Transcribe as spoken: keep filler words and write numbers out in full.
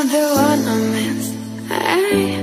other ornaments. I